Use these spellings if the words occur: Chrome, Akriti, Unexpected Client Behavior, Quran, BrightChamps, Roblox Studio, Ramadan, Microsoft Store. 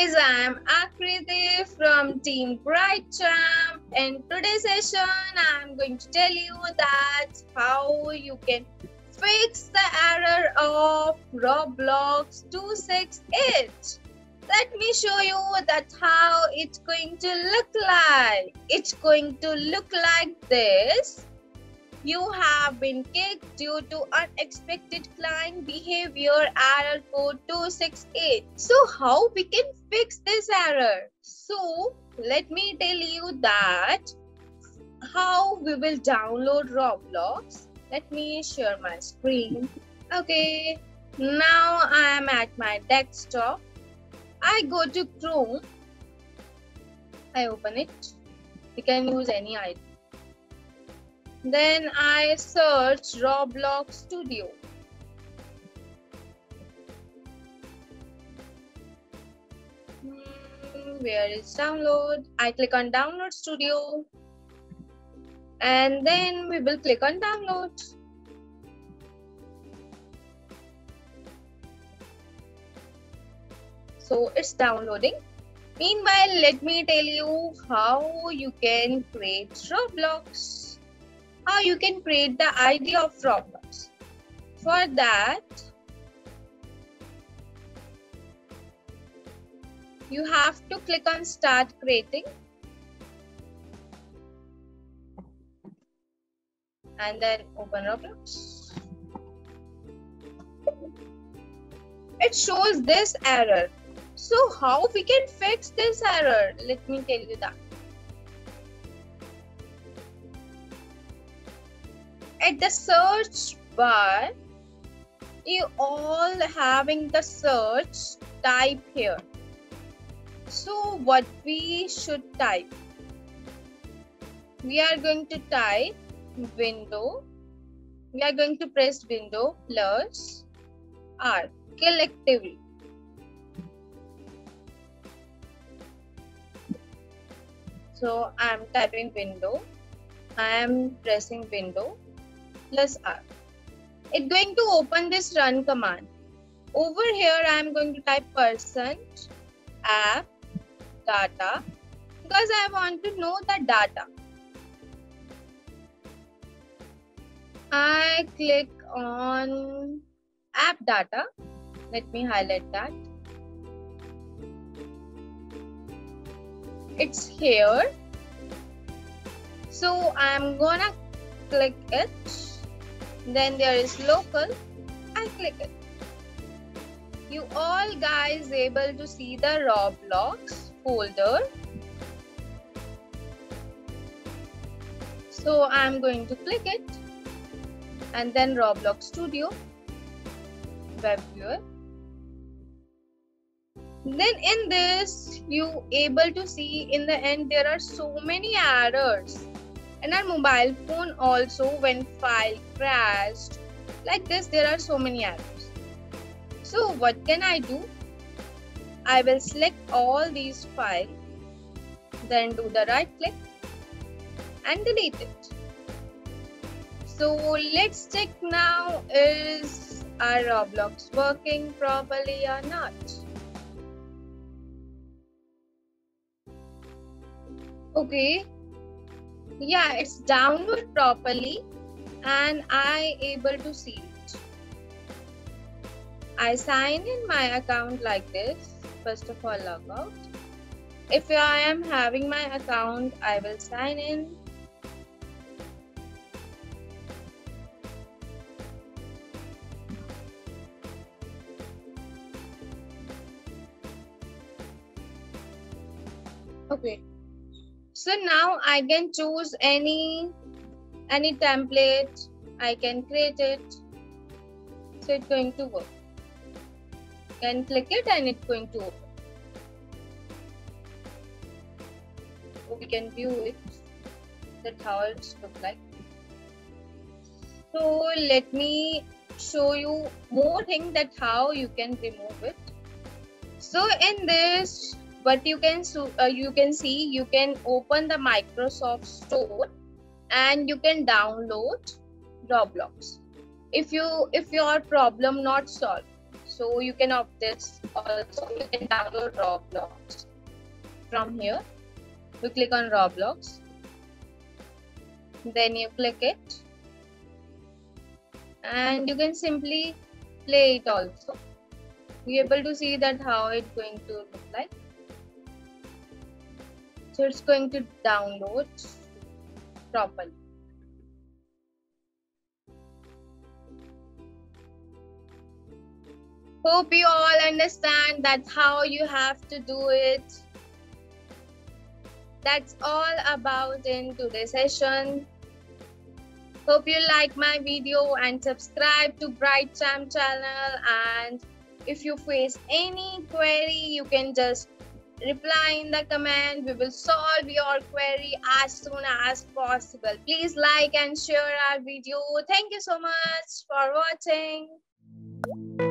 guys, I am Akriti from team BrightChamps, and today's session I am going to tell you that how you can fix the error of Roblox 268. Let me show you that how it's going to look like. It's going to look like this. You have been kicked due to unexpected client behavior, error code 268. So how we can fix this error? So let me tell you that how we will download Roblox. Let me share my screen. Okay, now I am at my desktop. I go to Chrome. I open it. You can use any ID. Then I search Roblox Studio. Where is download? I click on Download Studio. And then we will click on Download. So it's downloading. Meanwhile, let me tell you how you can create Roblox. How you can create the ID of Roblox. For that, you have to click on Start Creating, and then open Roblox. It shows this error. So how we can fix this error? Let me tell you that. At the search bar, you all having the search type here. So what we should type? We are going to type window. We are going to press window plus R collectively. So I am typing window. I am pressing window plus R. It's going to open this run command. Over here, I am going to type %app data because I want to know the data. I click on app data. Let me highlight that. It's here. So I am gonna click it. Then there is local. I click it. You all guys able to see the Roblox folder. So I'm going to click it. And then Roblox Studio. Web viewer. Then in this, you able to see in the end there are so many errors. And our mobile phone also, when file crashed, like this, there are so many errors. So what can I do? I will select all these files, then do the right click and delete it. So let's check now, is our Roblox working properly or not? Okay. Yeah, it's downloaded properly and I able to see it. I sign in my account like this. First of all, log out. If I am having my account, I will sign in. Okay. So now I can choose any template, I can create it, so it's going to work. You can click it and it's going to open. So we can view it, that's how it looks like. So let me show you more things that how you can remove it. So in this, but you can open the Microsoft Store and you can download Roblox if your problem not solved. So you can opt this. Also, you can download Roblox. From here, you click on Roblox. Then you click it. And you can simply play it also. You're able to see that how it's going to look like. So it's going to download properly. Hope you all understand that how you have to do it. That's all about in today's session. Hope you like my video and subscribe to BrightChamps channel. And if you face any query, you can just reply in the comment. We will solve your query as soon as possible. Please like and share our video. Thank you so much for watching.